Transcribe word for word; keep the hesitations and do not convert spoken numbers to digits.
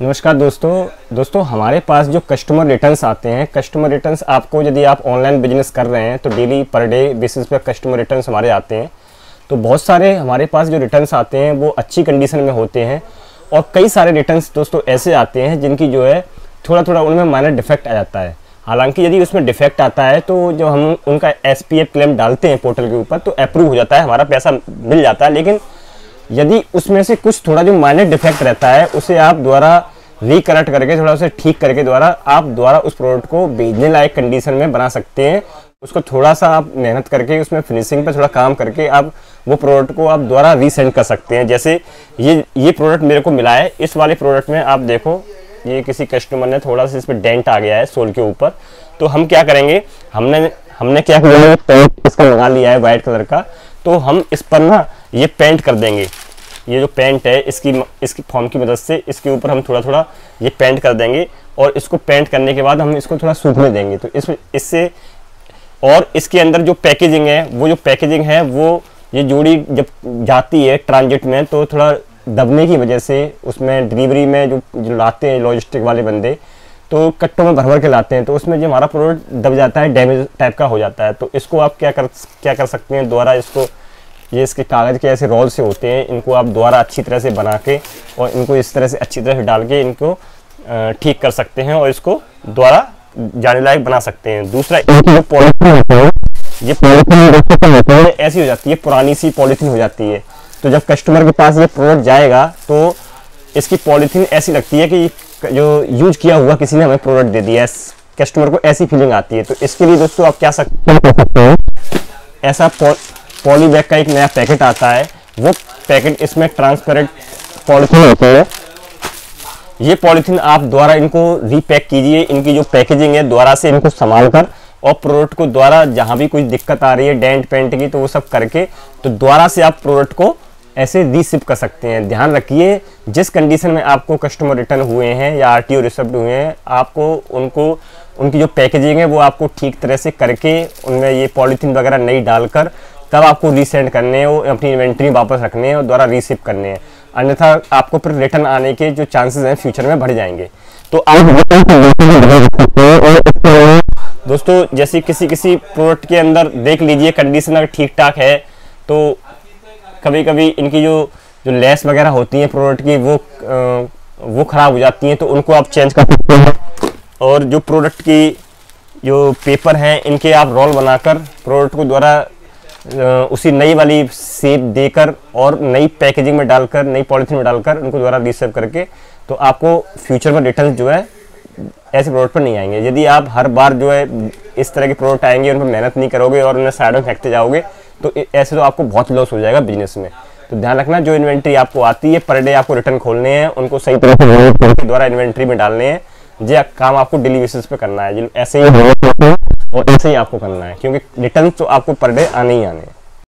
नमस्कार दोस्तों दोस्तों हमारे पास जो कस्टमर रिटर्न्स आते हैं, कस्टमर रिटर्न्स आपको यदि आप ऑनलाइन बिजनेस कर रहे हैं तो डेली पर डे बेसिस पर कस्टमर रिटर्न्स हमारे आते हैं। तो बहुत सारे हमारे पास जो रिटर्न्स आते हैं वो अच्छी कंडीशन में होते हैं और कई सारे रिटर्न्स दोस्तों ऐसे आते हैं जिनकी जो है थोड़ा थोड़ा उनमें माइनर डिफेक्ट आ जाता है। हालांकि यदि उसमें डिफेक्ट आता है तो जब हम उनका एस पी एफ क्लेम डालते हैं पोर्टल के ऊपर तो अप्रूव हो जाता है, हमारा पैसा मिल जाता है। लेकिन यदि उसमें से कुछ थोड़ा जो माइनर डिफेक्ट रहता है उसे आप द्वारा रिकरेक्ट करके थोड़ा उसे ठीक करके द्वारा आप द्वारा उस प्रोडक्ट को बेचने लायक कंडीशन में बना सकते हैं। उसको थोड़ा सा आप मेहनत करके उसमें फिनिशिंग पे थोड़ा काम करके आप वो प्रोडक्ट को आप द्वारा रीसेंड कर सकते हैं। जैसे ये ये प्रोडक्ट मेरे को मिला है, इस वाले प्रोडक्ट में आप देखो ये किसी कस्टमर ने थोड़ा सा इस पर डेंट आ गया है सोल के ऊपर। तो हम क्या करेंगे, हमने हमने क्या किया, पेंट इसका मंगा लिया है वाइट कलर का, तो हम इस पर ना ये पेंट कर देंगे। ये जो पेंट है इसकी इसकी फॉर्म की मदद से इसके ऊपर हम थोड़ा थोड़ा ये पेंट कर देंगे और इसको पेंट करने के बाद हम इसको थोड़ा सूखने देंगे। तो इस इससे और इसके अंदर जो पैकेजिंग है वो जो पैकेजिंग है वो ये जोड़ी जब जाती है ट्रांजिट में तो थोड़ा दबने की वजह से उसमें डिलीवरी में जो, जो लाते हैं लॉजिस्टिक वाले बंदे तो कट्टों में भर भर के लाते हैं तो उसमें जो हमारा प्रोडक्ट दब जाता है, डैमेज टाइप का हो जाता है। तो इसको आप क्या कर क्या कर सकते हैं द्वारा इसको ये इसके कागज़ के ऐसे रोल से होते हैं, इनको आप द्वारा अच्छी तरह से बना के और इनको इस तरह से अच्छी तरह से डाल के इनको ठीक कर सकते हैं और इसको द्वारा जाने लायक बना सकते हैं। दूसरा जो पॉलीथीन होता है ये पॉलीथीन ऐसी हो जाती है, पुरानी सी पॉलीथीन हो जाती है। तो जब कस्टमर के पास ये प्रोडक्ट जाएगा तो इसकी पॉलीथीन ऐसी लगती है कि जो यूज किया हुआ किसी ने हमें प्रोडक्ट दे दिया है, कस्टमर को ऐसी फीलिंग आती है। तो इसके लिए दोस्तों आप क्या सकते हैं, ऐसा पॉली बैग का एक नया पैकेट आता है, वो पैकेट इसमें ट्रांसपेरेंट पॉलीथीन होती है। ये पॉलीथीन आप द्वारा इनको रीपैक कीजिए, इनकी जो पैकेजिंग है द्वारा से इनको संभाल कर और प्रोडक्ट को द्वारा जहाँ भी कुछ दिक्कत आ रही है डेंट पेंट की तो वो सब करके तो द्वारा से आप प्रोडक्ट को ऐसे रीसिप कर सकते हैं। ध्यान रखिए जिस कंडीशन में आपको कस्टमर रिटर्न हुए हैं या आर टी ओ रिसिप्ट हुए हैं आपको उनको उनकी जो पैकेजिंग है वो आपको ठीक तरह से करके उनमें ये पॉलीथीन वगैरह नहीं डालकर तब आपको रीसेंड करने हैं और अपनी इन्वेंट्री वापस रखने हैं और द्वारा रीसिप करने हैं, अन्यथा आपको फिर रिटर्न आने के जो चांसेस हैं फ्यूचर में बढ़ जाएंगे। तो आप दोस्तों जैसे किसी किसी प्रोडक्ट के अंदर देख लीजिए कंडीशन अगर ठीक ठाक है तो कभी कभी इनकी जो जो लेस वगैरह होती है प्रोडक्ट की वो आ, वो ख़राब हो जाती हैं तो उनको आप चेंज कर सकते हैं। और जो प्रोडक्ट की जो पेपर हैं इनके आप रोल बनाकर प्रोडक्ट को द्वारा उसी नई वाली शेप देकर और नई पैकेजिंग में डालकर नई पॉलिथीन में डालकर उनको द्वारा रिसेव करके तो आपको फ्यूचर में रिटर्न जो है ऐसे प्रोडक्ट पर नहीं आएंगे। यदि आप हर बार जो है इस तरह के प्रोडक्ट आएंगे उन पर मेहनत नहीं करोगे और उन्हें साइड में फेंकते जाओगे तो ऐसे तो आपको बहुत लॉस हो जाएगा बिजनेस में। तो ध्यान रखना जो इन्वेंट्री आपको आती है पर डे आपको रिटर्न खोलने हैं, उनको सही तरह से के द्वारा इन्वेंट्री में डालने हैं। जो काम आपको डेली बेसिस पे करना है, ऐसे ही और ऐसे ही आपको करना है क्योंकि रिटर्न तो आपको पर डे आने ही आने हैं।